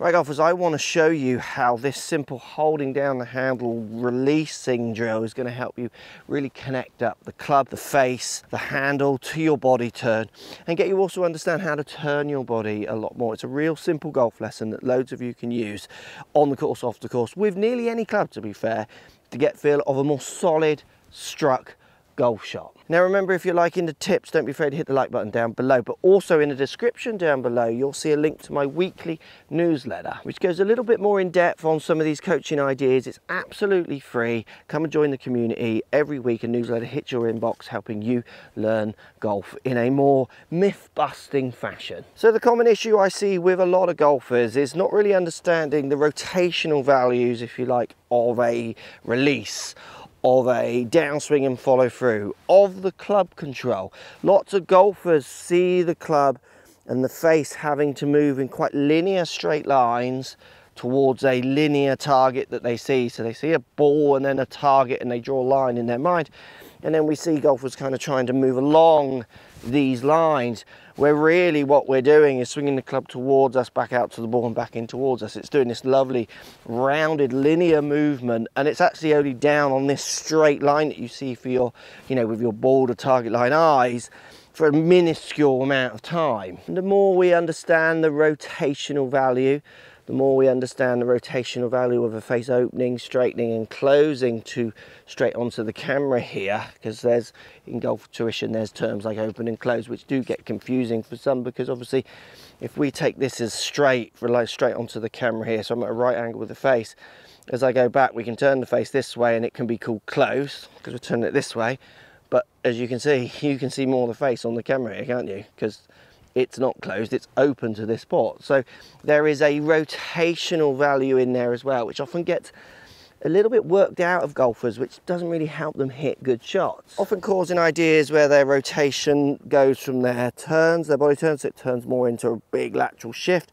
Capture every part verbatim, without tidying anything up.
Right, golfers, I want to show you how this simple holding down the handle releasing drill is going to help you really connect up the club, the face, the handle to your body turn, and get you also understand how to turn your body a lot more. It's a real simple golf lesson that loads of you can use on the course, off the course, with nearly any club, to be fair, to get feel of a more solid struck golf shot. Now remember, if you're liking the tips, don't be afraid to hit the like button down below, but also in the description down below you'll see a link to my weekly newsletter, which goes a little bit more in depth on some of these coaching ideas. It's absolutely free. Come and join the community. Every week a newsletter hits your inbox helping you learn golf in a more myth-busting fashion. So the common issue I see with a lot of golfers is not really understanding the rotational values, if you like, of a release, of a downswing and follow through, of the club control. Lots of golfers see the club and the face having to move in quite linear straight lines towards a linear target that they see. So they see a ball and then a target and they draw a line in their mind. And then we see golfers kind of trying to move along these lines, where really what we're doing is swinging the club towards us, back out to the ball and back in towards us. It's doing this lovely rounded linear movement, and it's actually only down on this straight line that you see for your, you know, with your ball to target line eyes for a minuscule amount of time. And the more we understand the rotational value, the more we understand the rotational value of a face opening, straightening and closing to straight onto the camera here, because there's, in golf tuition, there's terms like open and close, which do get confusing for some, because obviously if we take this as straight, rely straight onto the camera here, so I'm at a right angle with the face. As I go back, we can turn the face this way and it can be called close, because we're turning it this way. But as you can see, you can see more of the face on the camera here, can't you? Because it's not closed, it's open to this spot. So there is a rotational value in there as well, which often gets a little bit worked out of golfers, which doesn't really help them hit good shots. Often causing ideas where their rotation goes from their turns, their body turns, so it turns more into a big lateral shift,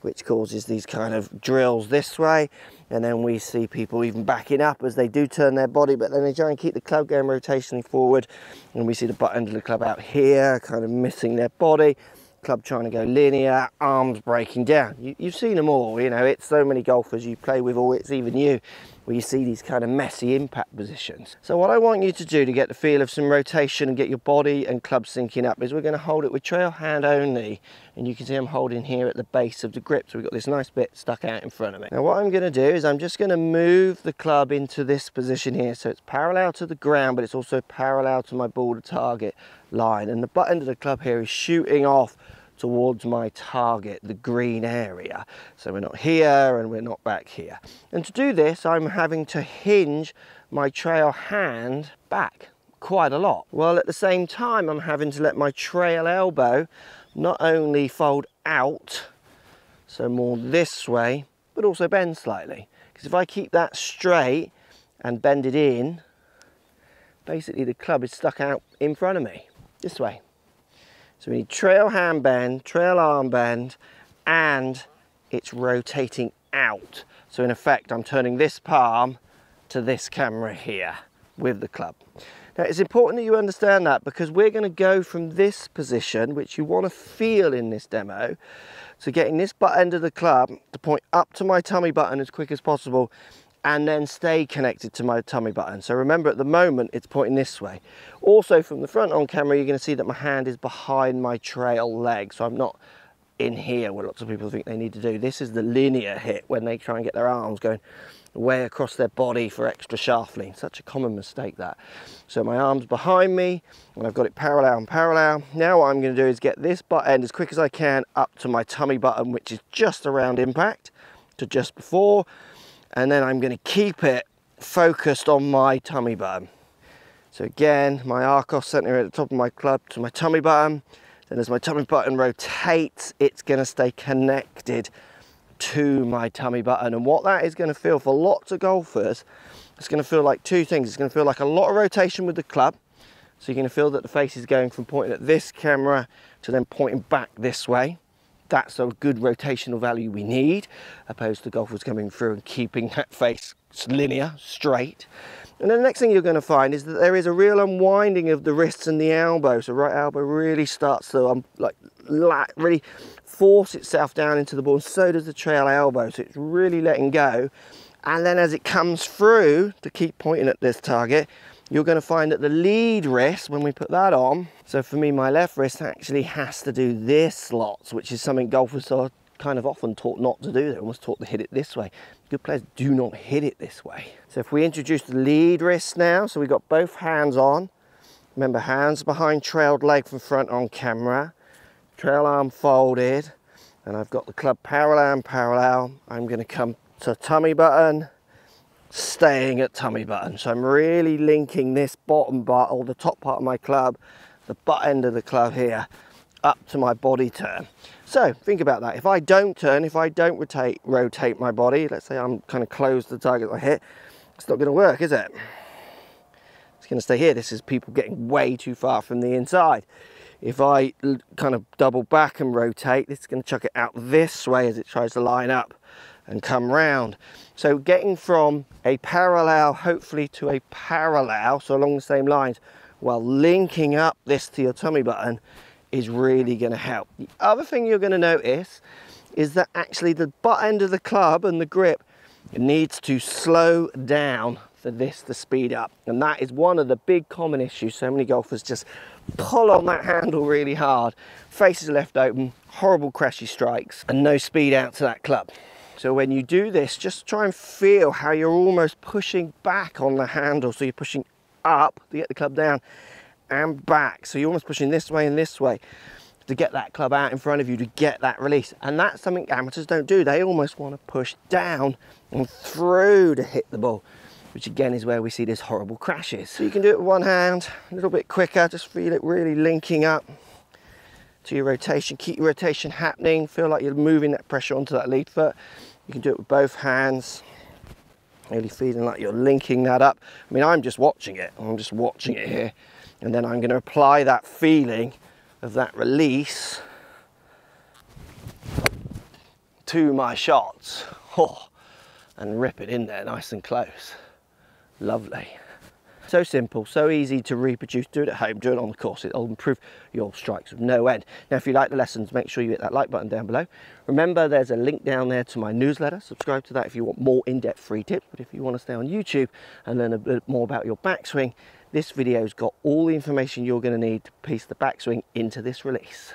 which causes these kind of drills this way. And then we see people even backing up as they do turn their body, but then they try and keep the club going rotationally forward. And we see the butt end of the club out here, kind of missing their body, club trying to go linear, arms breaking down. You, you've seen them all, you know, it's so many golfers you play with, or it's even you, where you see these kind of messy impact positions. So what I want you to do to get the feel of some rotation and get your body and club syncing up is we're going to hold it with trail hand only, and you can see I'm holding here at the base of the grip, so we've got this nice bit stuck out in front of me. Now what I'm going to do is I'm just going to move the club into this position here, so it's parallel to the ground, but it's also parallel to my ball to target line, and the butt end of the club here is shooting off towards my target, the green area. So we're not here and we're not back here. And to do this, I'm having to hinge my trail hand back quite a lot. Well, at the same time, I'm having to let my trail elbow not only fold out, so more this way, but also bend slightly. Because if I keep that straight and bend it in, basically the club is stuck out in front of me, this way. So we need trail hand bend, trail arm bend, and it's rotating out. So in effect, I'm turning this palm to this camera here with the club. Now it's important that you understand that, because we're going to go from this position, which you want to feel in this demo, to getting this butt end of the club to point up to my tummy button as quick as possible, and then stay connected to my tummy button. So remember, at the moment, it's pointing this way. Also, from the front on camera, you're gonna see that my hand is behind my trail leg, so I'm not in here, where lots of people think they need to do. This is the linear hit, when they try and get their arms going way across their body for extra shaft lean. Such a common mistake, that. So my arm's behind me, and I've got it parallel and parallel. Now what I'm gonna do is get this butt end as quick as I can up to my tummy button, which is just around impact, to just before. And then I'm going to keep it focused on my tummy button. So again, my arcos center at the top of my club to my tummy button. Then as my tummy button rotates, it's going to stay connected to my tummy button. And what that is going to feel for lots of golfers, it's going to feel like two things. It's going to feel like a lot of rotation with the club. So you're going to feel that the face is going from pointing at this camera to then pointing back this way. that's a good rotational value we need, opposed to golfers coming through and keeping that face linear, straight. And then the next thing you're going to find is that there is a real unwinding of the wrists and the elbow. So right elbow really starts to um, like really force itself down into the ball. So does the trail elbow. So it's really letting go. And then as it comes through to keep pointing at this target, you're going to find that the lead wrist, when we put that on, so for me, my left wrist actually has to do this lots, which is something golfers are kind of often taught not to do. They're almost taught to hit it this way. Good players do not hit it this way. So if we introduce the lead wrist now, so we've got both hands on. Remember, hands behind trailed leg from front on camera, trail arm folded, and I've got the club parallel and parallel. I'm going to come to tummy button, staying at tummy button. So I'm really linking this bottom part, or the top part of my club, the butt end of the club here, up to my body turn. So think about that. If I don't turn, if I don't rotate, rotate my body, let's say I'm kind of close to the target I hit, it's not going to work, is it? It's going to stay here. This is people getting way too far from the inside. If I kind of double back and rotate, it's going to chuck it out this way as it tries to line up and come round. So getting from a parallel, hopefully, to a parallel, so along the same lines, while linking up this to your tummy button is really going to help. The other thing you're going to notice is that actually the butt end of the club and the grip needs to slow down for this to speed up. And that is one of the big common issues. So many golfers just pull on that handle really hard, faces left open, horrible crashy strikes, and no speed out to that club. So when you do this, just try and feel how you're almost pushing back on the handle. So you're pushing up to get the club down and back. So you're almost pushing this way and this way to get that club out in front of you, to get that release. And that's something amateurs don't do. They almost want to push down and through to hit the ball, which again is where we see these horrible crashes. So you can do it with one hand, a little bit quicker, just feel it really linking up to your rotation. Keep your rotation happening, feel like you're moving that pressure onto that lead foot. You can do it with both hands, really feeling like you're linking that up. I mean, I'm just watching it, I'm just watching it here, and then I'm going to apply that feeling of that release to my shots. Oh, and rip it in there nice and close. Lovely. So simple, so easy to reproduce. Do it at home, do it on the course. It'll improve your strikes with no end. Now, if you like the lessons, make sure you hit that like button down below. Remember, there's a link down there to my newsletter. Subscribe to that if you want more in-depth free tips. But if you want to stay on YouTube and learn a bit more about your backswing, this video's got all the information you're going to need to piece the backswing into this release.